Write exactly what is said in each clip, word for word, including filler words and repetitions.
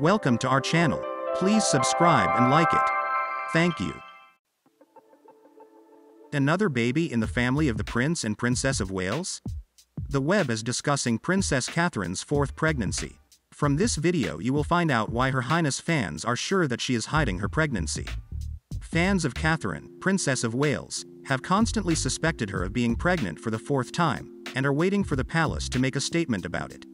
Welcome to our channel. Please subscribe and like it. Thank you. Another baby in the family of the Prince and Princess of Wales? The web is discussing Princess Catherine's fourth pregnancy. From this video you will find out why Her Highness fans are sure that she is hiding her pregnancy. Fans of Catherine, Princess of Wales, have constantly suspected her of being pregnant for the fourth time, and are waiting for the palace to make a statement about it.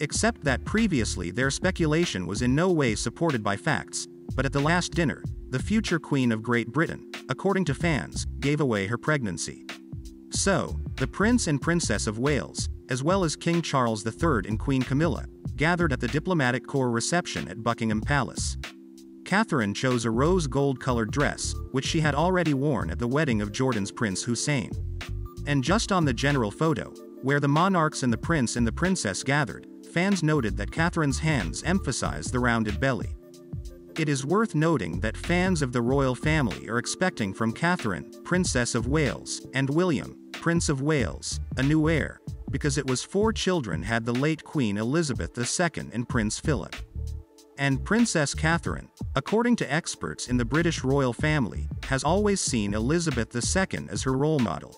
Except that previously their speculation was in no way supported by facts, but at the last dinner, the future Queen of Great Britain, according to fans, gave away her pregnancy. So, the Prince and Princess of Wales, as well as King Charles the third and Queen Camilla, gathered at the diplomatic corps reception at Buckingham Palace. Catherine chose a rose gold-colored dress, which she had already worn at the wedding of Jordan's Prince Hussein. And just on the general photo, where the monarchs and the prince and the princess gathered, fans noted that Catherine's hands emphasize the rounded belly. It is worth noting that fans of the royal family are expecting from Catherine, Princess of Wales, and William, Prince of Wales, a new heir, because it was four children had the late Queen Elizabeth the second and Prince Philip. And Princess Catherine, according to experts in the British royal family, has always seen Elizabeth the second as her role model.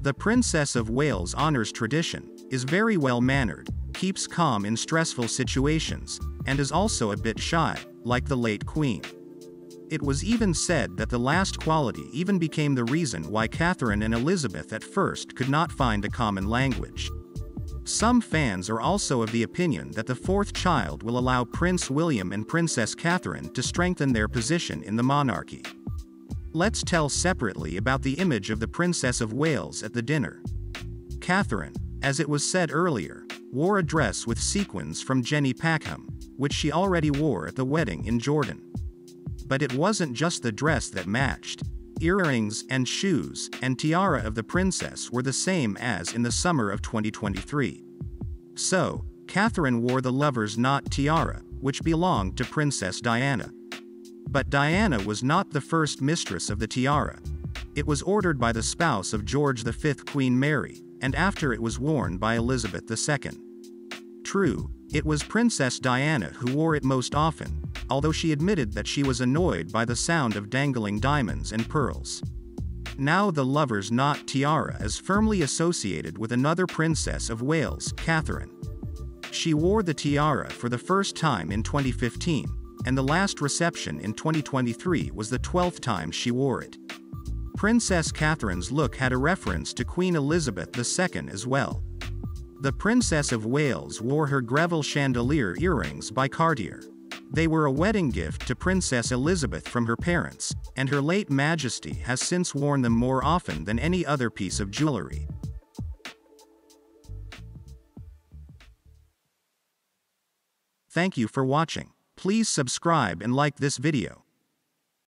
The Princess of Wales honors tradition, is very well-mannered, keeps calm in stressful situations, and is also a bit shy, like the late Queen. It was even said that the last quality even became the reason why Catherine and Elizabeth at first could not find a common language. Some fans are also of the opinion that the fourth child will allow Prince William and Princess Catherine to strengthen their position in the monarchy. Let's tell separately about the image of the Princess of Wales at the dinner. Catherine, as it was said earlier, wore a dress with sequins from Jenny Packham, which she already wore at the wedding in Jordan. But it wasn't just the dress that matched. Earrings and shoes and tiara of the princess were the same as in the summer of twenty twenty-three. So, Catherine wore the lover's knot tiara, which belonged to Princess Diana. But Diana was not the first mistress of the tiara. It was ordered by the spouse of George the fifth, Queen Mary, and after it was worn by Elizabeth the second. True, it was Princess Diana who wore it most often, although she admitted that she was annoyed by the sound of dangling diamonds and pearls. Now the lover's knot tiara is firmly associated with another Princess of Wales, Catherine. She wore the tiara for the first time in twenty fifteen, and the last reception in twenty twenty-three was the twelfth time she wore it. Princess Catherine's look had a reference to Queen Elizabeth the second as well. The Princess of Wales wore her Greville chandelier earrings by Cartier. They were a wedding gift to Princess Elizabeth from her parents, and her late Majesty has since worn them more often than any other piece of jewelry. Thank you for watching. Please subscribe and like this video.